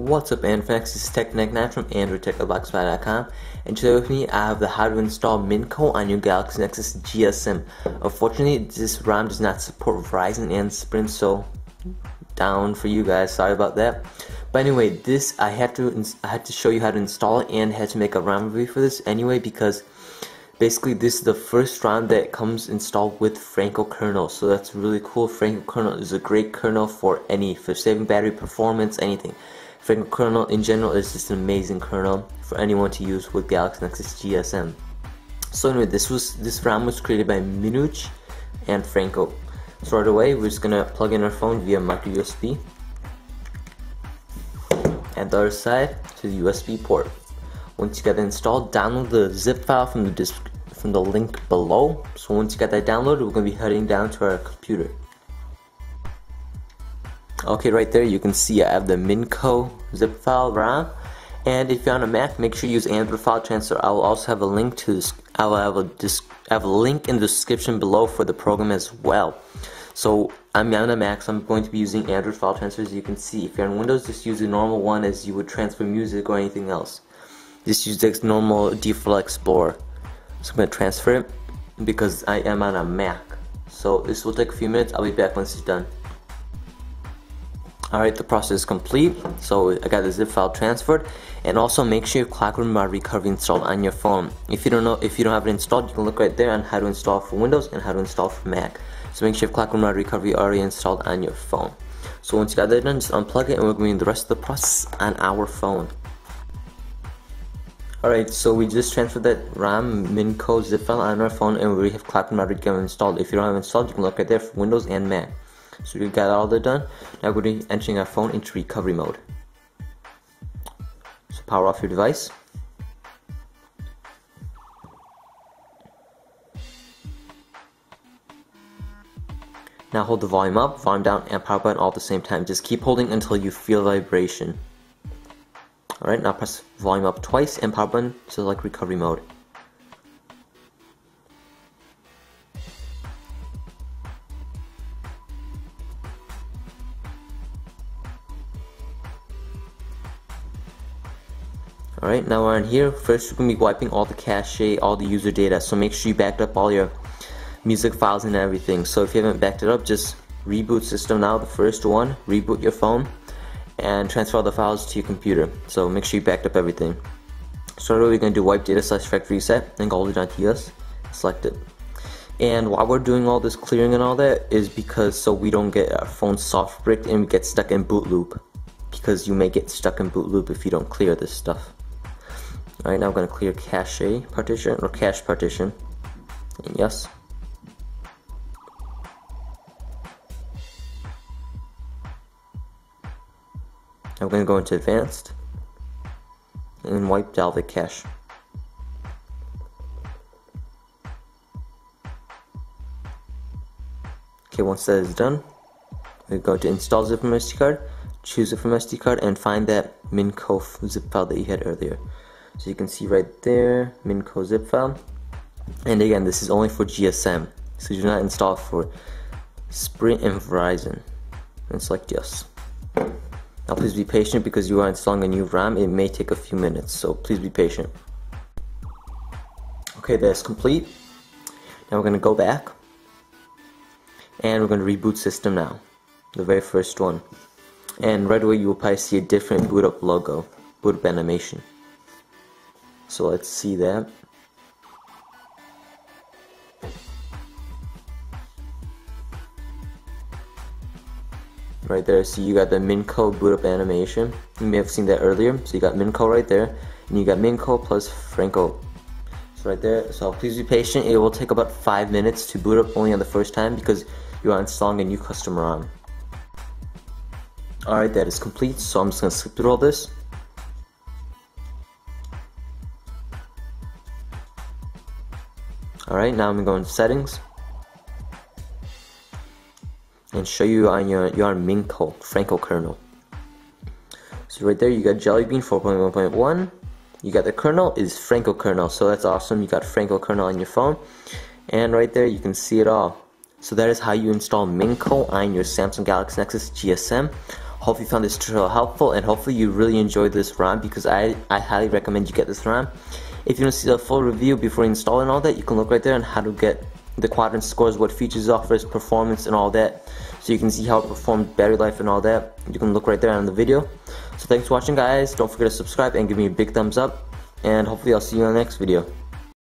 What's up Androfax, this is TechNeck9 from AndroTechBox.com, and today with me I have the how to install Minco on your Galaxy Nexus GSM. Unfortunately, this ROM does not support Verizon and Sprint, so down for you guys, sorry about that. But anyway, this I had to show you how to install it and had to make a ROM review for this anyway, because basically this is the first ROM that comes installed with Franco Kernel, so that's really cool. Franco Kernel is a great kernel for saving battery performance, anything. Franco Kernel in general is just an amazing kernel for anyone to use with Galaxy Nexus GSM. So anyway, this ROM was created by Minuch and Franco. So right away, we're just gonna plug in our phone via micro USB and the other side to the USB port. Once you got it installed, download the zip file from the link below. So once you got that downloaded, we're gonna be heading down to our computer. Okay, right there you can see I have the Minco zip file ROM, and if you're on a Mac, make sure you use Android file transfer. I will also have a link to this. I will have a link in the description below for the program as well. So I'm on a Mac, so I'm going to be using Android file transfer, as you can see. If you're on Windows, just use the normal one as you would transfer music or anything else. Just use the normal default Explorer. So I'm going to transfer it because I am on a Mac. So this will take a few minutes. I'll be back once it's done. Alright, the process is complete, so I got the zip file transferred, and also make sure you have ClockworkMod Recovery installed on your phone. If you don't have it installed, you can look right there on how to install for Windows and how to install for Mac. So make sure you have ClockworkMod Recovery already installed on your phone. So once you got that done, just unplug it and we're going to do the rest of the process on our phone. Alright, so we just transferred that ROM Minco zip file on our phone and we already have ClockworkMod Recovery installed. If you don't have it installed, you can look right there for Windows and Mac. So we got all that done. Now we're going to be entering our phone into recovery mode. So power off your device. Now hold the volume up, volume down, and power button all at the same time. Just keep holding until you feel vibration. Alright, now press volume up twice and power button to select recovery mode. Alright, now we're in here. First, we're going to be wiping all the cache, all the user data. So make sure you backed up all your music files and everything. So if you haven't backed it up, just reboot system now, the first one. Reboot your phone and transfer all the files to your computer. So make sure you backed up everything. So we're going to do wipe data / factory reset, then go all the way down to yes, select it. And while we're doing all this clearing and all that is because so we don't get our phone soft bricked and we get stuck in boot loop. Because you may get stuck in boot loop if you don't clear this stuff. Alright, now I'm going to clear cache partition, or cache partition, and yes. I'm going to go into advanced, and wipe out the cache. Okay, once that is done, we go to install zip from SD card, choose it from SD card, and find that Minco zip file that you had earlier. So you can see right there, Minco zip file, and again this is only for GSM, so do not install for Sprint and Verizon, and select yes. Now please be patient because you are installing a new ROM, it may take a few minutes, so please be patient. Okay, that's complete. Now we're going to go back, and we're going to reboot system now, the very first one. And right away you will probably see a different boot up logo, boot up animation. So let's see that. Right there, so you got the Minco boot up animation. You may have seen that earlier. So you got Minco right there, and you got Minco plus Franco. So right there, so please be patient. It will take about 5 minutes to boot up only on the first time because you are installing a new custom ROM. Alright, that is complete, so I'm just going to skip through all this. Alright, now I'm going to go into settings and show you on your Minco, Franco kernel. So right there you got Jellybean 4.1.1, you got the kernel is Franco kernel, so that's awesome, you got Franco kernel on your phone, and right there you can see it all. So that is how you install Minco on your Samsung Galaxy Nexus GSM. Hope you found this tutorial helpful, and hopefully you really enjoyed this ROM, because I highly recommend you get this ROM. If you want to see the full review before you install and all that, you can look right there on how to get the quadrant scores, what features it offers, performance and all that, so you can see how it performed, battery life and all that. You can look right there on the video. So thanks for watching, guys. Don't forget to subscribe and give me a big thumbs up, and hopefully I'll see you in the next video.